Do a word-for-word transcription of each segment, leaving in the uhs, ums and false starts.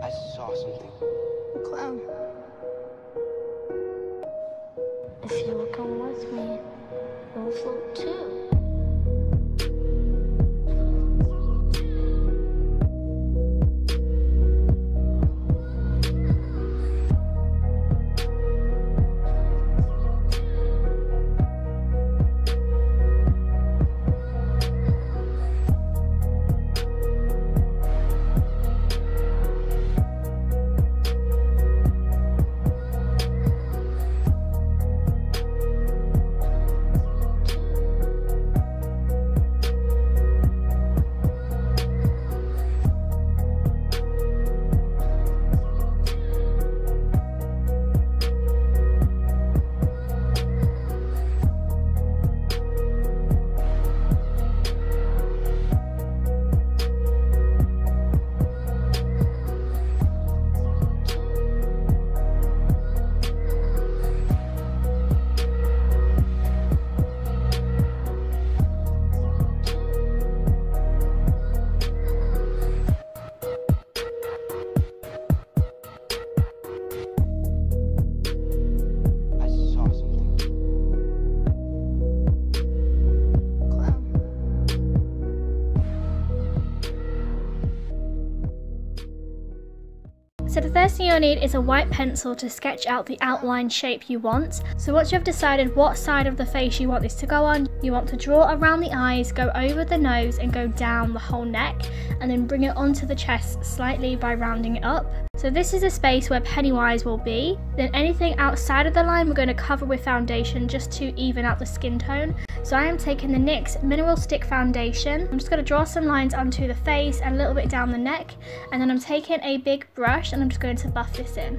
I saw something. Clown. If you will come with me, we'll float too. So the first thing you'll need is a white pencil to sketch out the outline shape you want. So once you've decided what side of the face you want this to go on, you want to draw around the eyes, go over the nose and go down the whole neck, and then bring it onto the chest slightly by rounding it up. So this is the space where Pennywise will be. Then anything outside of the line we're going to cover with foundation just to even out the skin tone. So I am taking the NYX Mineral Stick Foundation. I'm just going to draw some lines onto the face and a little bit down the neck. And then I'm taking a big brush and I'm just going to buff this in.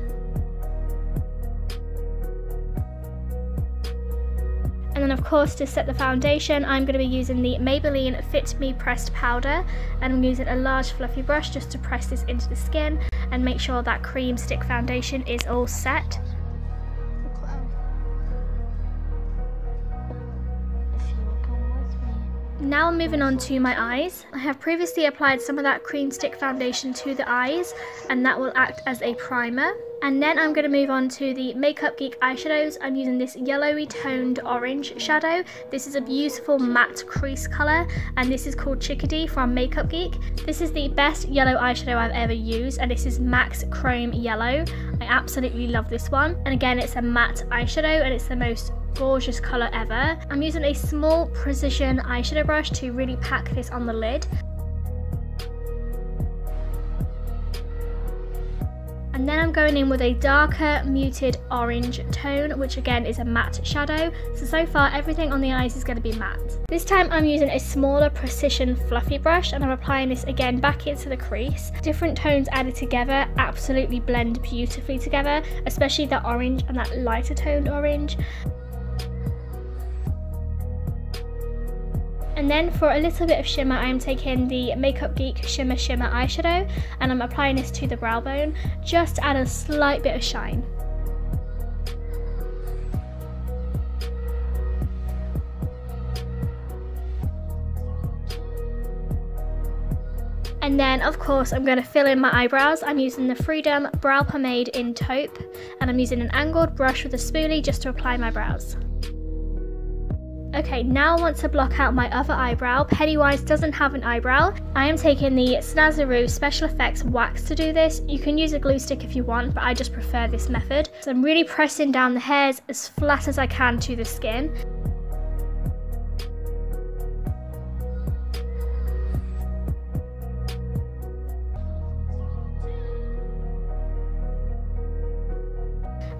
And then of course to set the foundation I'm going to be using the Maybelline Fit Me Pressed Powder. And I'm using a large fluffy brush just to press this into the skin and make sure that cream stick foundation is all set. Now moving on to my eyes. I have previously applied some of that cream stick foundation to the eyes and that will act as a primer. And then I'm going to move on to the Makeup Geek eyeshadows. I'm using this yellowy toned orange shadow. This is a beautiful matte crease colour and this is called Chickadee from Makeup Geek. This is the best yellow eyeshadow I've ever used and this is Max Chrome Yellow. I absolutely love this one. And again, it's a matte eyeshadow and it's the most gorgeous colour ever. I'm using a small precision eyeshadow brush to really pack this on the lid. And then I'm going in with a darker muted orange tone, which again is a matte shadow. So, so far everything on the eyes is going to be matte. This time I'm using a smaller precision fluffy brush and I'm applying this again back into the crease. Different tones added together absolutely blend beautifully together, especially the orange and that lighter toned orange. And then for a little bit of shimmer, I'm taking the Makeup Geek Shimmer Shimmer eyeshadow and I'm applying this to the brow bone just to add a slight bit of shine. And then of course I'm going to fill in my eyebrows. I'm using the Freedom Brow Pomade in Taupe and I'm using an angled brush with a spoolie just to apply my brows. Okay, now I want to block out my other eyebrow. Pennywise doesn't have an eyebrow. I am taking the Snazaroo Special Effects Wax to do this. You can use a glue stick if you want, but I just prefer this method. So I'm really pressing down the hairs as flat as I can to the skin.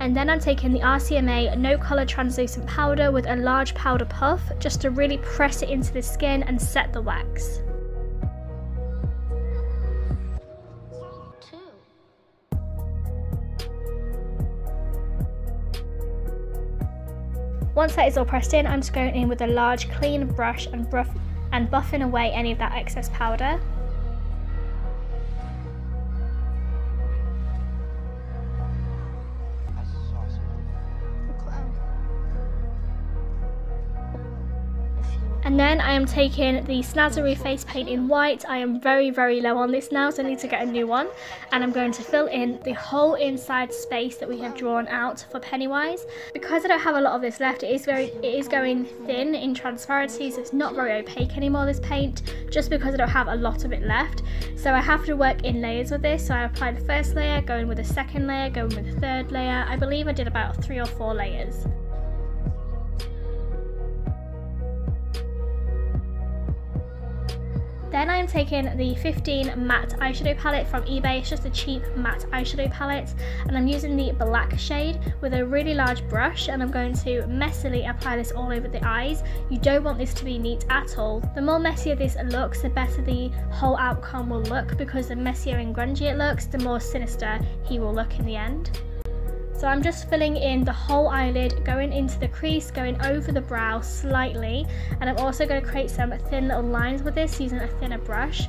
And then I'm taking the R C M A No Colour Translucent Powder with a large powder puff just to really press it into the skin and set the wax. Once that is all pressed in, I'm just going in with a large clean brush and, bruff and buffing away any of that excess powder. And then I am taking the Snazaroo face paint in white. I am very, very low on this now, so I need to get a new one. And I'm going to fill in the whole inside space that we have drawn out for Pennywise. Because I don't have a lot of this left, it is very, it is going thin in transparency, so it's not very opaque anymore, this paint, just because I don't have a lot of it left. So I have to work in layers with this. So I apply the first layer, go in with the second layer, go in with the third layer. I believe I did about three or four layers. Then I'm taking the fifteen matte eyeshadow palette from eBay. It's just a cheap matte eyeshadow palette, and I'm using the black shade with a really large brush, and I'm going to messily apply this all over the eyes. You don't want this to be neat at all. The more messier this looks, the better the whole outcome will look, because the messier and grungy it looks, the more sinister he will look in the end. So I'm just filling in the whole eyelid, going into the crease, going over the brow slightly, and I'm also going to create some thin little lines with this using a thinner brush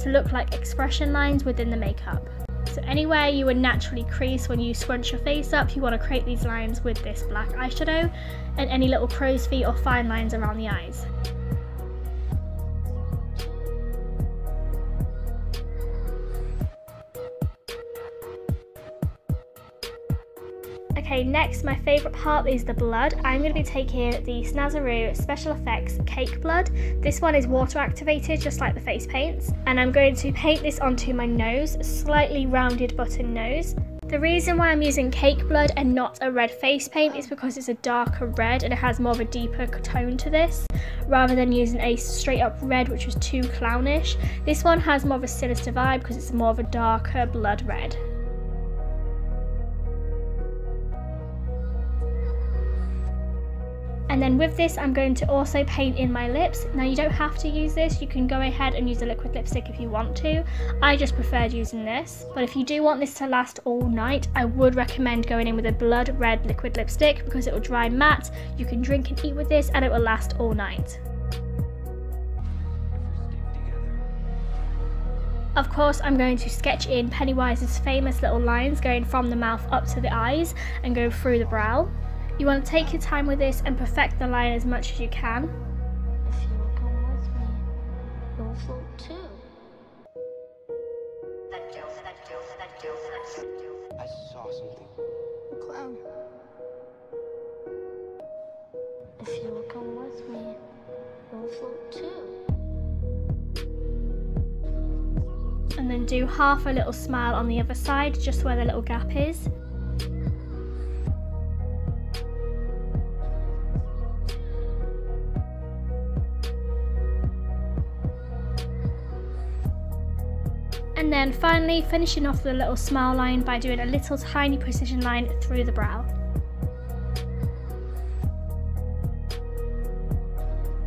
to look like expression lines within the makeup. So anywhere you would naturally crease when you scrunch your face up, you want to create these lines with this black eyeshadow, and any little crow's feet or fine lines around the eyes. Okay, next, my favourite part is the blood. I'm going to be taking the Snazaroo Special Effects Cake Blood. This one is water activated, just like the face paints. And I'm going to paint this onto my nose, slightly rounded button nose. The reason why I'm using cake blood and not a red face paint is because it's a darker red and it has more of a deeper tone to this, rather than using a straight up red, which was too clownish. This one has more of a sinister vibe because it's more of a darker blood red. And then with this, I'm going to also paint in my lips. Now, you don't have to use this. You can go ahead and use a liquid lipstick if you want to. I just preferred using this. But if you do want this to last all night, I would recommend going in with a blood red liquid lipstick, because it will dry matte. You can drink and eat with this, and it will last all night. Of course, I'm going to sketch in Pennywise's famous little lines, going from the mouth up to the eyes and going through the brow. You want to take your time with this and perfect the line as much as you can. If you will come with me, you'll float too. I saw something. Clown. If you will come with me, you'll float too. And then do half a little smile on the other side, just where the little gap is. And then finally finishing off the little smile line by doing a little tiny precision line through the brow.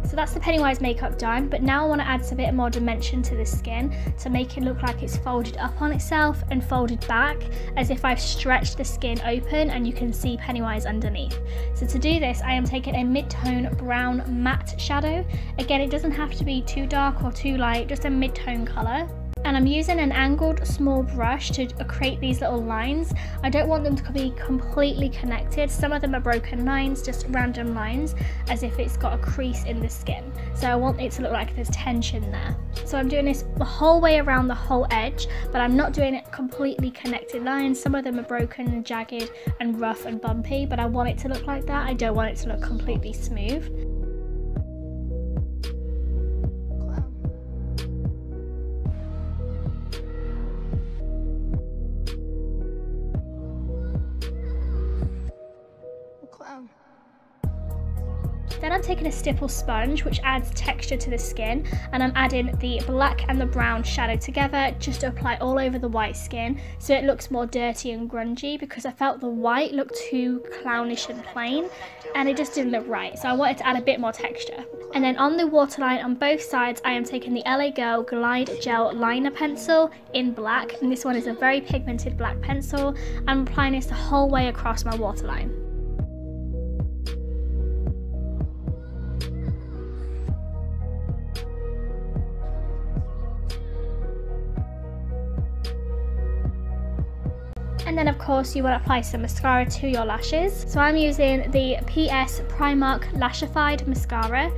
So that's the Pennywise makeup done, but now I want to add a bit more dimension to the skin to make it look like it's folded up on itself and folded back, as if I've stretched the skin open and you can see Pennywise underneath. So to do this, I am taking a mid-tone brown matte shadow. Again, it doesn't have to be too dark or too light, just a mid-tone colour. And I'm using an angled small brush to create these little lines. I don't want them to be completely connected. Some of them are broken lines, just random lines, as if it's got a crease in the skin. So I want it to look like there's tension there. So I'm doing this the whole way around the whole edge, but I'm not doing it completely connected lines. Some of them are broken and jagged and rough and bumpy, but I want it to look like that. I don't want it to look completely smooth. Then I'm taking a stipple sponge, which adds texture to the skin, and I'm adding the black and the brown shadow together just to apply all over the white skin, so it looks more dirty and grungy, because I felt the white looked too clownish and plain and it just didn't look right, so I wanted to add a bit more texture. And then on the waterline on both sides, I am taking the L A Girl Glide Gel Liner Pencil in black, and this one is a very pigmented black pencil. I'm applying this the whole way across my waterline. And then of course you want to apply some mascara to your lashes. So I'm using the P S Primark Lashified Mascara.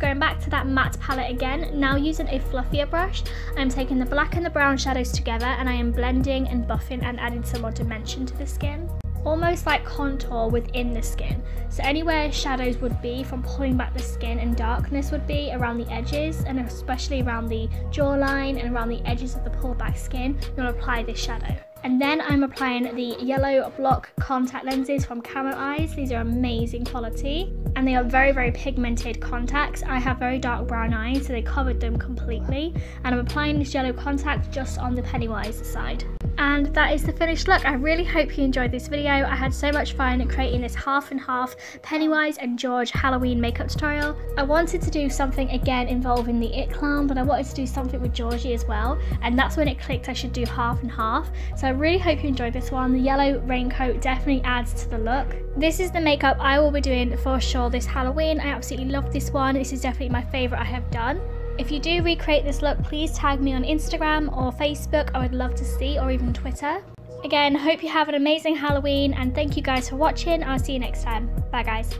Going back to that matte palette again, now using a fluffier brush, I'm taking the black and the brown shadows together and I am blending and buffing and adding some more dimension to the skin. Almost like contour within the skin. So anywhere shadows would be from pulling back the skin and darkness would be around the edges, and especially around the jawline and around the edges of the pulled back skin, you'll apply this shadow. And then I'm applying the yellow block contact lenses from Camo Eyes. These are amazing quality and they are very, very pigmented contacts. I have very dark brown eyes, so they covered them completely. And I'm applying this yellow contact just on the Pennywise side. And that is the finished look. I really hope you enjoyed this video. I had so much fun creating this half and half Pennywise and George Halloween makeup tutorial. I wanted to do something again involving the It Clown, but I wanted to do something with Georgie as well. And that's when it clicked I should do half and half. So I really hope you enjoyed this one. The yellow raincoat definitely adds to the look. This is the makeup I will be doing for sure this Halloween. I absolutely love this one. This is definitely my favourite I have done. If you do recreate this look, please tag me on Instagram or Facebook. I would love to see, or even Twitter. Again, hope you have an amazing Halloween and thank you guys for watching. I'll see you next time. Bye guys.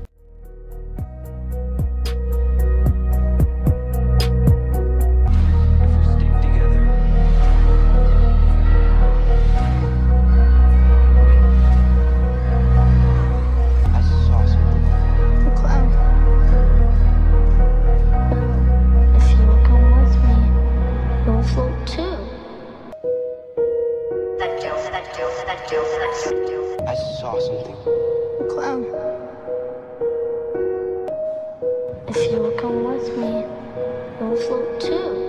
If you will come with me, you will float too.